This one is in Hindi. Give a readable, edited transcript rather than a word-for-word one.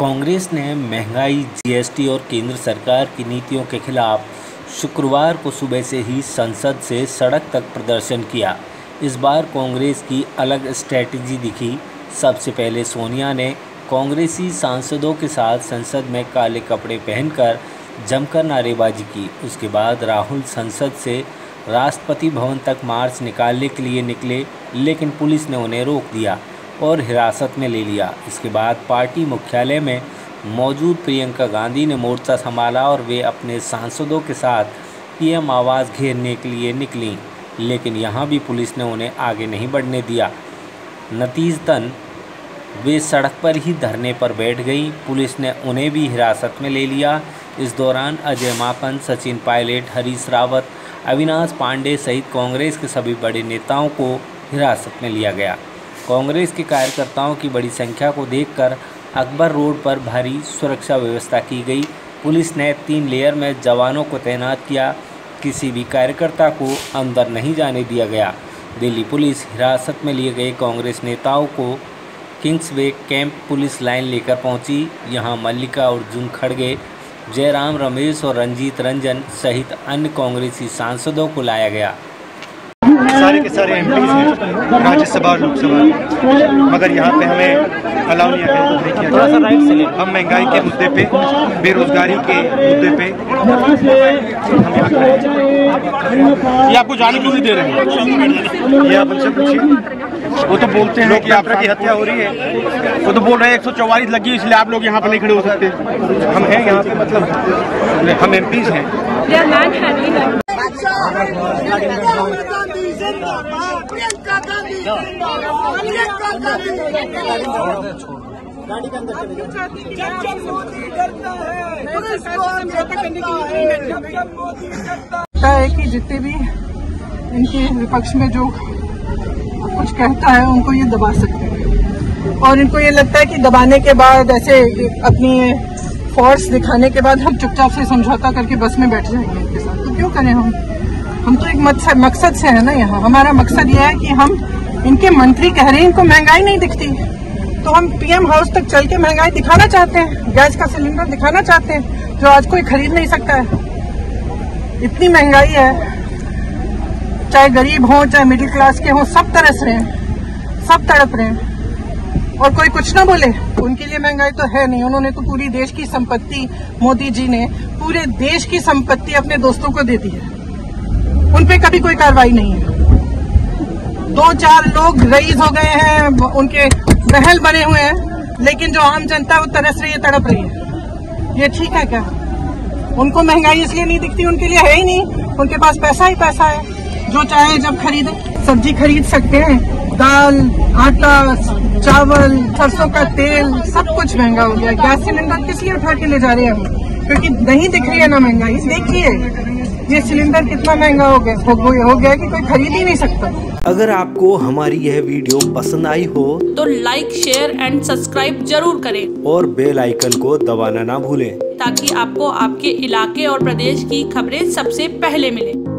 कांग्रेस ने महंगाई, जीएसटी और केंद्र सरकार की नीतियों के खिलाफ शुक्रवार को सुबह से ही संसद से सड़क तक प्रदर्शन किया। इस बार कांग्रेस की अलग स्ट्रैटेजी दिखी। सबसे पहले सोनिया ने कांग्रेसी सांसदों के साथ संसद में काले कपड़े पहनकर जमकर नारेबाजी की। उसके बाद राहुल संसद से राष्ट्रपति भवन तक मार्च निकालने के लिए निकले, लेकिन पुलिस ने उन्हें रोक दिया और हिरासत में ले लिया। इसके बाद पार्टी मुख्यालय में मौजूद प्रियंका गांधी ने मोर्चा संभाला और वे अपने सांसदों के साथ पीएम आवास घेरने के लिए निकलीं, लेकिन यहाँ भी पुलिस ने उन्हें आगे नहीं बढ़ने दिया। नतीजतन वे सड़क पर ही धरने पर बैठ गईं। पुलिस ने उन्हें भी हिरासत में ले लिया। इस दौरान अजय माकन, सचिन पायलट, हरीश रावत, अविनाश पांडे सहित कांग्रेस के सभी बड़े नेताओं को हिरासत में लिया गया। कांग्रेस के कार्यकर्ताओं की बड़ी संख्या को देखकर अकबर रोड पर भारी सुरक्षा व्यवस्था की गई। पुलिस ने 3 लेयर में जवानों को तैनात किया। किसी भी कार्यकर्ता को अंदर नहीं जाने दिया गया। दिल्ली पुलिस हिरासत में लिए गए कांग्रेस नेताओं को किंग्सवे कैंप पुलिस लाइन लेकर पहुंची। यहां मल्लिका अर्जुन खड़गे, जयराम रमेश और रंजीत रंजन सहित अन्य कांग्रेसी सांसदों को लाया गया। सारे के सारे एमपीज हैं राज्यसभा और लोकसभा, मगर यहाँ पे हमें अलाउ नहीं है। थोड़ा सा राइट से हम महंगाई के मुद्दे पे, बेरोजगारी के मुद्दे पे हम यहाँ खड़े हैं। ये आपको जाने क्यों नहीं दे रहे हैं? ये आप उनसे पूछिए, वो तो बोलते हैं कि आपकी हत्या हो रही है। वो तो बोल रहे हैं 144 लगी, इसलिए आप लोग यहाँ पर नहीं खड़े हो सकते। हम हैं यहाँ पे, मतलब हम एमपीज हैं। प्रियंका गांधी है कि जितने भी इनके विपक्ष में जो कुछ कहता है उनको ये दबा सकते हैं, और इनको ये लगता है कि दबाने के बाद, ऐसे अपनी फोर्स दिखाने के बाद हम चुपचाप से समझौता करके बस में बैठ जाएंगे इनके साथ। तो क्यों करें हम तो एक मकसद से है ना यहाँ। हमारा मकसद ये है कि हम, इनके मंत्री कह रहे हैं इनको महंगाई नहीं दिखती, तो हम पीएम हाउस तक चल के महंगाई दिखाना चाहते हैं, गैस का सिलेंडर दिखाना चाहते हैं जो आज कोई खरीद नहीं सकता है। इतनी महंगाई है, चाहे गरीब हो चाहे मिडिल क्लास के हो, सब तरस रहे हैं, सब तड़प रहे हैं, और कोई कुछ ना बोले। उनके लिए महंगाई तो है नहीं। उन्होंने तो पूरी देश की संपत्ति, मोदी जी ने पूरे देश की संपत्ति अपने दोस्तों को दे दी है। उन पे कभी कोई कार्रवाई नहीं है। 2-4 लोग रईस हो गए हैं, उनके महल बने हुए हैं, लेकिन जो आम जनता है वो तरस रही है, तड़प रही है। ये ठीक है क्या? उनको महंगाई इसलिए नहीं दिखती, उनके लिए है ही नहीं। उनके पास पैसा ही पैसा है, जो चाहे जब खरीदे, सब्जी खरीद सकते हैं, दाल, आटा, चावल, सरसों का तेल, सब कुछ महंगा हो गया। गैस सिलेंडर किस लिए उठा के ले जा रहे हैं हम? क्योंकि नहीं दिख रही है ना महंगाई। देखिए ये सिलेंडर कितना महंगा हो गया कि कोई खरीद ही नहीं सकता। अगर आपको हमारी यह वीडियो पसंद आई हो तो लाइक, शेयर एंड सब्सक्राइब जरूर करें और बेल आइकन को दबाना ना भूलें, ताकि आपको आपके इलाके और प्रदेश की खबरें सबसे पहले मिलें।